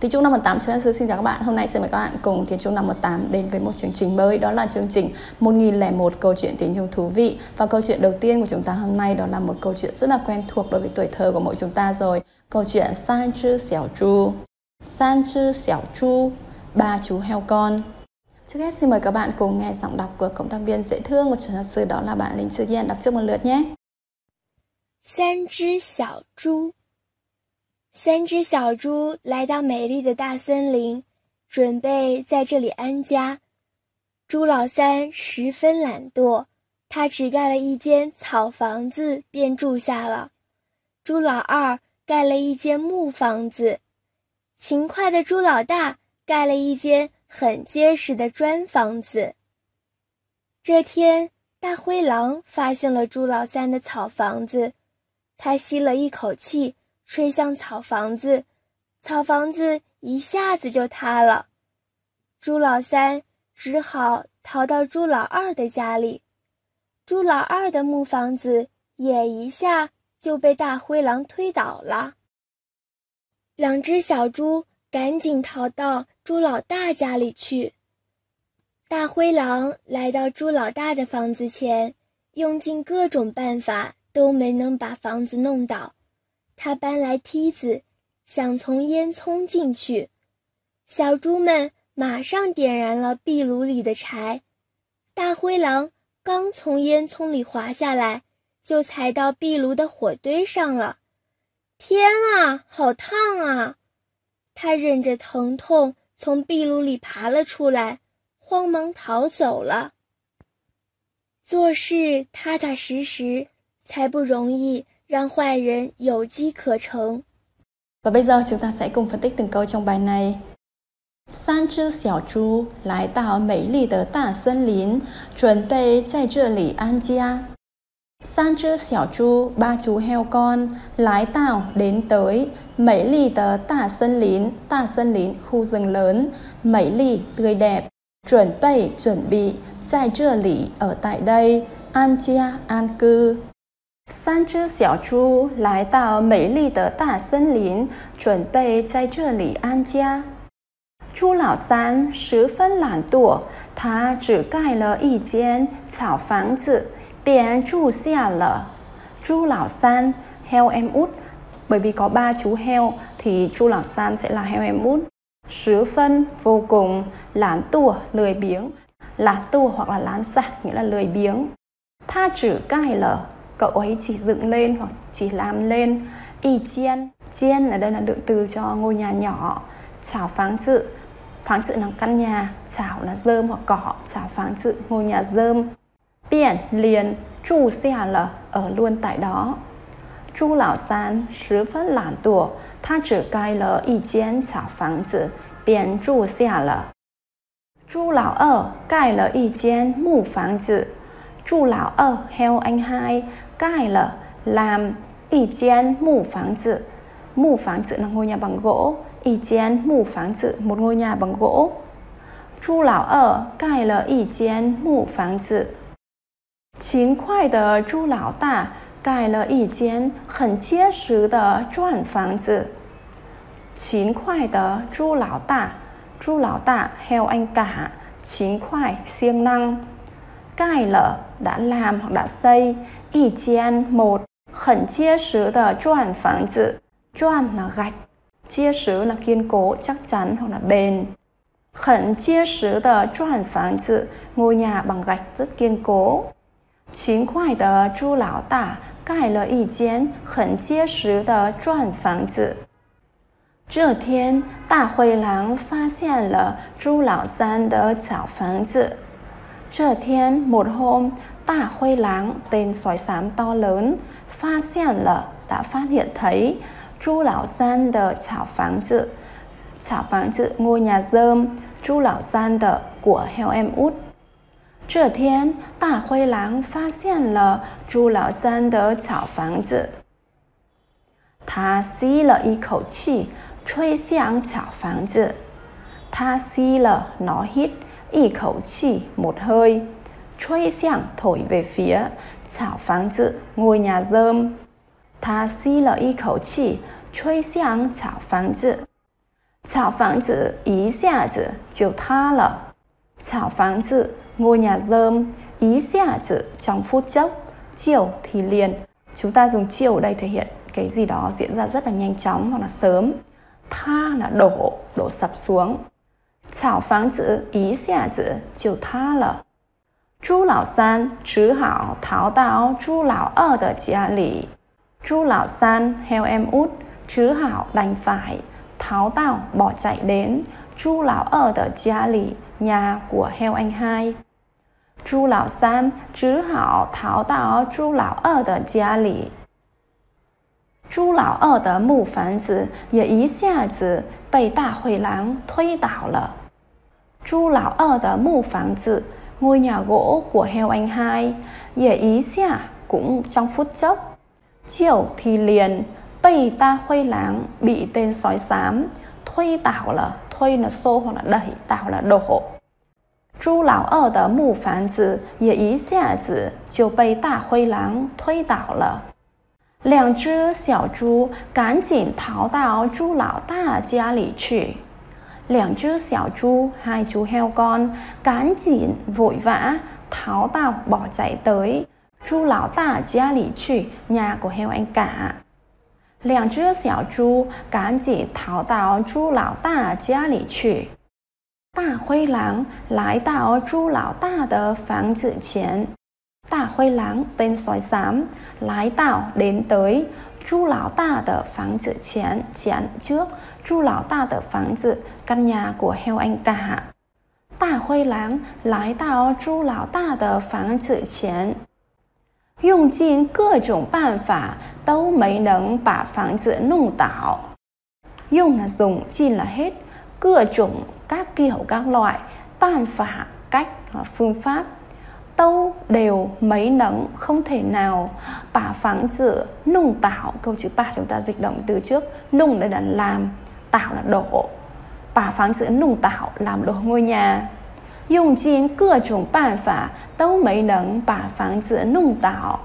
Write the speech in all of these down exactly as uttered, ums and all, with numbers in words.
Tiếng Trung năm một tám, Trần Anh Sư xin chào các bạn. Hôm nay xin mời các bạn cùng Tiếng Trung năm một tám đến với một chương trình mới. Đó là chương trình một nghìn lẻ một câu chuyện tiếng Trung thú vị. Và câu chuyện đầu tiên của chúng ta hôm nay đó là một câu chuyện rất là quen thuộc đối với tuổi thơ của mỗi chúng ta rồi. Câu chuyện San Chư Xẻo Chu. San Chư Xẻo Chu, ba chú heo con. Trước hết xin mời các bạn cùng nghe giọng đọc của cộng tác viên dễ thương của Trần Anh Sư, đó là bạn Linh Sư Yên, đọc trước một lượt nhé. San Chư Xẻo Chu. 三只小猪来到美丽的大森林，准备在这里安家。猪老三十分懒惰，他只盖了一间草房子便住下了。猪老二盖了一间木房子，勤快的猪老大盖了一间很结实的砖房子。这天，大灰狼发现了猪老三的草房子，他吸了一口气，吹向草房子，草房子一下子就塌了。猪老三只好逃到猪老二的家里，猪老二的木房子也一下就被大灰狼推倒了。两只小猪赶紧逃到猪老大家里去。大灰狼来到猪老大的房子前，用尽各种办法都没能把房子弄倒。他搬来梯子，想从烟囱进去。小猪们马上点燃了壁炉里的柴。大灰狼刚从烟囱里滑下来，就踩到壁炉的火堆上了。天啊，好烫啊！他忍着疼痛从壁炉里爬了出来，慌忙逃走了。做事踏踏实实，才不容易让坏人有机可乘. Và bây giờ chúng ta sẽ cùng phân tích từng câu trong bài này. San Chư Xẻo Chu lái tạo Mỹ Lì Tờ Tả Sơn Lín, chuẩn bị chạy trợ lý An Gia. San Chư Xẻo Chu, ba chú heo con, lái tạo đến tới Mỹ Lì Tờ Tả Sơn Lín, Tả Sơn Lín, khu rừng lớn, Mỹ Lì, tươi đẹp, chuẩn bị, chuẩn bị, chạy trợ lý ở tại đây, An Gia, an cư. San Chư Xẻo Chu lái tạo Mỹ Lì Tờ Tả Sân Lín, chuẩn bị chạy trợ lý An Gia. Chu Lão San sứ phân lản tủa, thá chỉ cài lỡ ý kiến chảo pháng dự, biến trụ xia lỡ. Chu Lão San, heo em út, bởi vì có ba chú heo thì Chu Lão San sẽ là heo em út. Sứ phân, vô cùng, lản tủa, lười biếng. Lản tủa hoặc là lán sạc nghĩa là lười biếng. Thá chỉ cài lỡ, cậu ấy chỉ dựng lên hoặc chỉ làm lên. Y chiên, chiên ở đây là động từ cho ngôi nhà nhỏ. Chảo pháng chữ, pháng chữ là căn nhà, chảo là rơm hoặc cỏ, chảo pháng chữ ngôi nhà rơm. Biển liền, trụ xia là ở luôn tại đó. Chu Lão San sứ phân lản tủa, thá chỉ cài lỡ ý kiến chảo pháng chữ, biển trụ xia là. Chu Lão Ở cài lỡ ý kiến mù pháng chữ. Chu Lão Ở, heo anh hai, cài lỡ, làm, ý kiến mù pháng chữ. Mù pháng chữ là ngôi nhà bằng gỗ, ý kiến mù pháng chữ một ngôi nhà bằng gỗ. Chu Lão Ở cài lỡ ý kiến mù pháng chữ. Chính khoai tờ Chu Lão Tả cài lỡ ý kiến khẩn chiết sứ tờ chuẩn pháng chữ. Chính khoai tờ Chu Lão Tả, Chu Lão Tả, heo anh cả, chính khoai, siêng năng. Cài lỡ, đã làm hoặc đã xây. Ý kiến một, khẩn chia sứ tờ chuẩn phẳng chữ. Chuẩn là gạch, chia sứ là kiên cố, chắc chắn hoặc là bền. Khẩn chia sứ tờ chuẩn phẳng chữ, ngôi nhà bằng gạch rất kiên cố. Chính khoai tờ Chu Lão Tả cài lỡ ý kiến khẩn chia sứ tờ chuẩn phẳng chữ. Trưa thiên, Tả Huê Láng phát hiện là Chu Lão San tờ chảo phẳng chữ. Trở thiên, một hôm, Tả Huê Láng, tên sói xám to lớn, phát hiện là đã phát hiện thấy Chu Lão San tờ chảo pháng chữ, chảo pháng chữ ngôi nhà rơm, Chu Lão San tờ của heo em út. Trở thiên, Tả Huê Láng phát hiện là Chu Lão San tờ chảo pháng chữ. Thá xí là y khẩu chỉ, truy xiang chảo pháng chữ. Thá xí là nó hít, ý khẩu chỉ một hơi. Chuôi xiang thổi về phía chảo pháng chữ ngôi nhà rơm. Thá xí là ý khẩu chỉ, chuôi xiang chảo pháng chữ. Chào phán chữ ý xả chữ chiều tha lở. Chào phán chữ ngôi nhà rơm, ý xả chữ trong phút chốc, chiều thì liền. Chúng ta dùng chiều ở đây thể hiện cái gì đó diễn ra rất là nhanh chóng hoặc là sớm. Tha là đổ, đổ sập xuống. Chào phán chữ ý xả chữ chiều tha lở. Chu lão san chỉ hảo tháo đáo chu lão ở đờ gia lì. Chu lão san theo em út, chứ hảo đành phải, tháo đảo bỏ chạy đến. Chu lão ở đờ gia lì, nhà của heo anh hai. Chu lão san chỉ hảo tháo đáo chu lão ở đờ gia lì. Chu lão ở đờ mù phán chữ也一下子被大灰狼推倒了。Chu lão ở đờ mù phán chữ ngôi nhà gỗ của heo anh hai, dễ ý xả cũng trong phút chốc. Chiều thì liền, bầy ta khuây láng bị tên sói xám, thuê tảo là thuê là xô hoặc là đẩy, tảo là đổ. Chu lão ở đờ mù phán chữ dễ ý xả chữ chiều bầy ta khuây láng thuê tảo là. Liàng chữ xảo chú cán chỉnh tháo đáo chu lão ta gia lì chữ. Liàng chữ xảo chú, hai chú heo con, cán chỉnh vội vã, tháo đảo bỏ chạy tới. Chu lão ta gia lì chữ, nhà của heo anh cả. Liàng chữ xảo chú, cán chỉnh tháo đảo chu lão ta gia lì chữ. Tà khuây láng, lái đảo chu lão ta đờ phán chữ chén. Tà khuây láng, tên sói xám, lái đảo đến tới. Chu lão ta đờ phán chữ chén, chén trước. Chu lão ta đờ phán chữ căn nhà của heo anh cả. Tà khuây láng lái đảo chu lão ta đờ phán chữ chén. Dùng尽各种办法都没能把房子弄倒. Dùng là dùng,尽là hết,各种các kiểu các loại,办法cách hoặc phương pháp. Tâu đều mấy nấng không thể nào, bà phán chữ nung tạo. Câu chữ bà chúng ta dịch động từ trước, nung là làm, tạo là đổ. Bà phán chữ nung tạo làm đổ ngôi nhà. Dùng chín cửa chủng bàn phả tâu mấy nấng bà phán chữ nung tạo.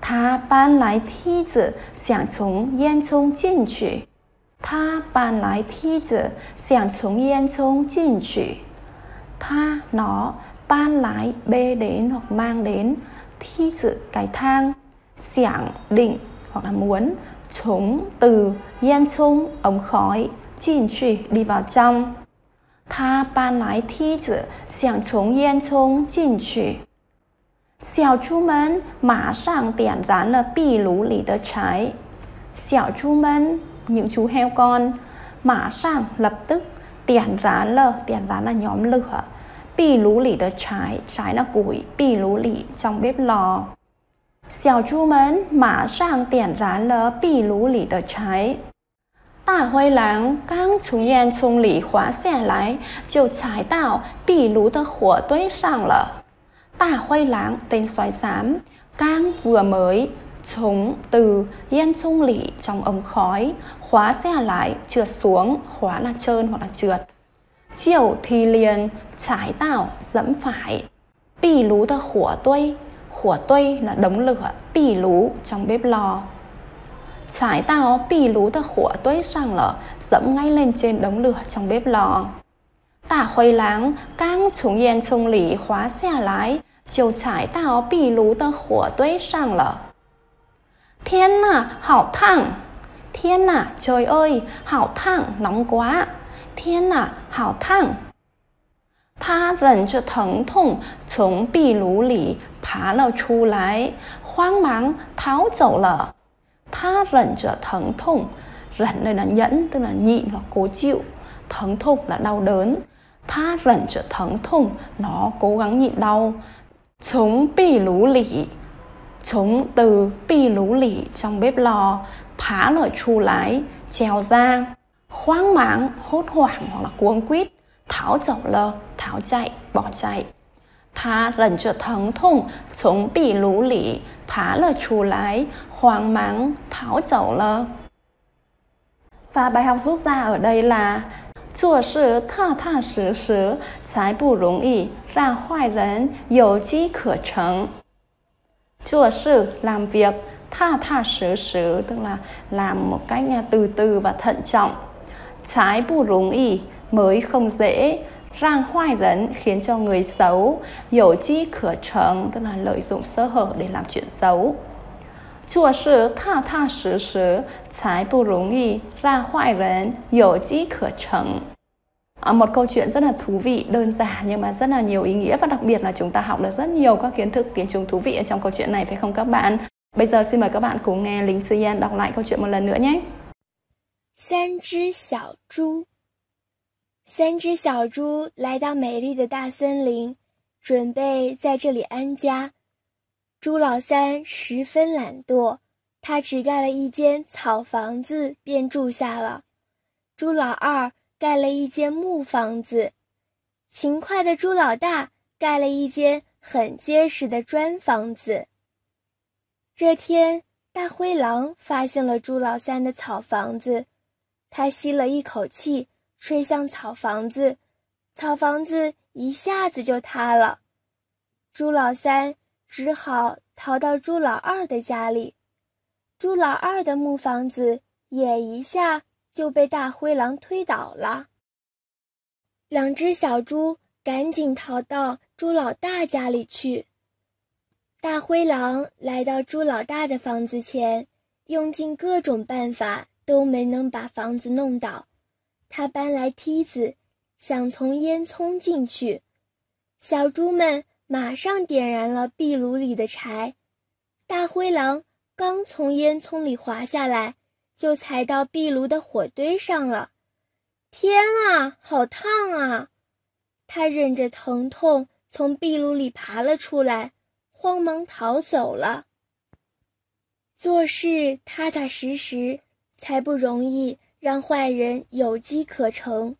Tha ban lái thi chữ sảng chống yên chống chinh chữ. Tha ban lái thi chữ sảng chống yên chống chinh chữ. Tha nó, ban lái bê đến hoặc mang đến, thi chữ cái thang, sảng định hoặc là muốn, chống từ, yên chống ống khói, chỉnh chủy đi vào trong. Tha ban lái thi chữ sảng chống yên chống chỉnh chủy. Xảo chú mân mã sàng điểm rán là bị lú lì đờ trái. Xảo chú mân những chú heo con, mã sàng lập tức, điểm rán là điểm rán là nhóm lửa. Bì lú lì đờ trái, trái là củi, bì lú lì trong bếp lò. Xảo chú mến mã sàng điểm rán lờ bì lú lì đờ trái. Tà khuây láng căng chúng yên chung lì hóa xe lái, chiều trái tạo bì lú đờ hỏa đối sàng lờ. Tà khuây láng tên sói xám, căng vừa mới, chống từ yên chung lì trong ống khói, hóa xe lái trượt xuống, hóa là trơn hoặc là trượt. Chiều thì liền, trái tạo, dẫm phải. Bì lú đờ hỏa tuy, hỏa tuy là đống lửa, bì lú trong bếp lò. Trái tạo bì lú đờ hỏa tuy sàng lở, dẫm ngay lên trên đống lửa trong bếp lò. Tà khuây láng căng chúng yên chung lì hóa xe lái, chiều trái tạo bì lú đờ hỏa tuy sàng lở. Thiên à, hảo thẳng. Thiên à, trời ơi, hảo thẳng, nóng quá. Thiên à, hảo thẳng. Tha rẩn chữ thẳng thủng, chống bì lú lì, phá lờ chú lái, khoang máng, tháo dầu lở. Tha rẩn chữ thẳng thủng, rẩn đây là nhẫn, tức là nhịn hoặc cố chịu. Thẳng thủng là đau đớn. Tha rẩn chữ thẳng thủng, nó cố gắng nhịn đau. Chống bì lú lì, chống từ bì lú lì trong bếp lò, phá lờ chú lái, trèo ra. Hoang mang, hốt hoảng hoặc là cuống quýt, tháo dầu lờ, tháo chạy, bỏ chạy. Tha rẩn chữ thẳng thủng, chống bì lú lì, phá lờ chú lái, hoang mang, tháo dầu lờ. Và bài học rút ra ở đây là Zuo shi tha tha shi shi, cai bu rong yi, ra hoài rấn, dầu chi khở trắng. Zuo shi làm việc, tha tha shi shi tức là làm một cách từ từ và thận trọng. trái bù rúng ý, mới không dễ, rang hoài rấn khiến cho người xấu, dỗ chi cửa trần, tức là lợi dụng sơ hở để làm chuyện xấu. Chùa sư tha tha sứ sứ, trái bù rúng ý, rang hoài rấn, dỗ chi cửa trần. Một câu chuyện rất là thú vị, đơn giản nhưng mà rất là nhiều ý nghĩa, và đặc biệt là chúng ta học được rất nhiều các kiến thức tiếng Trung thú vị ở trong câu chuyện này, phải không các bạn? Bây giờ xin mời các bạn cùng nghe Linh Sư Yên đọc lại câu chuyện một lần nữa nhé. San chỉ xiao zhu. San chỉ xiao zhu lại đến mỹ lệ của đại sân lĩnh, chuẩn bị tại đây an gia. Zhu lão san mười phần懒惰，他只盖了一间草房子便住下了。朱老二盖了一间木房子，勤快的朱老大盖了一间很结实的砖房子。这天，大灰狼发现了朱老三的草房子，他吸了一口气，吹向草房子，草房子一下子就塌了。朱老三只好逃到朱老二的家里，朱老二的木房子也一下就被大灰狼推倒了。两只小猪赶紧逃到猪老大家里去。大灰狼来到猪老大的房子前，用尽各种办法都没能把房子弄倒。他搬来梯子，想从烟囱进去。小猪们马上点燃了壁炉里的柴。大灰狼刚从烟囱里滑下来，就踩到壁炉的火堆上了。天啊，好烫啊！他忍着疼痛从壁炉里爬了出来，慌忙逃走了。做事踏踏实实，才不容易让坏人有机可乘。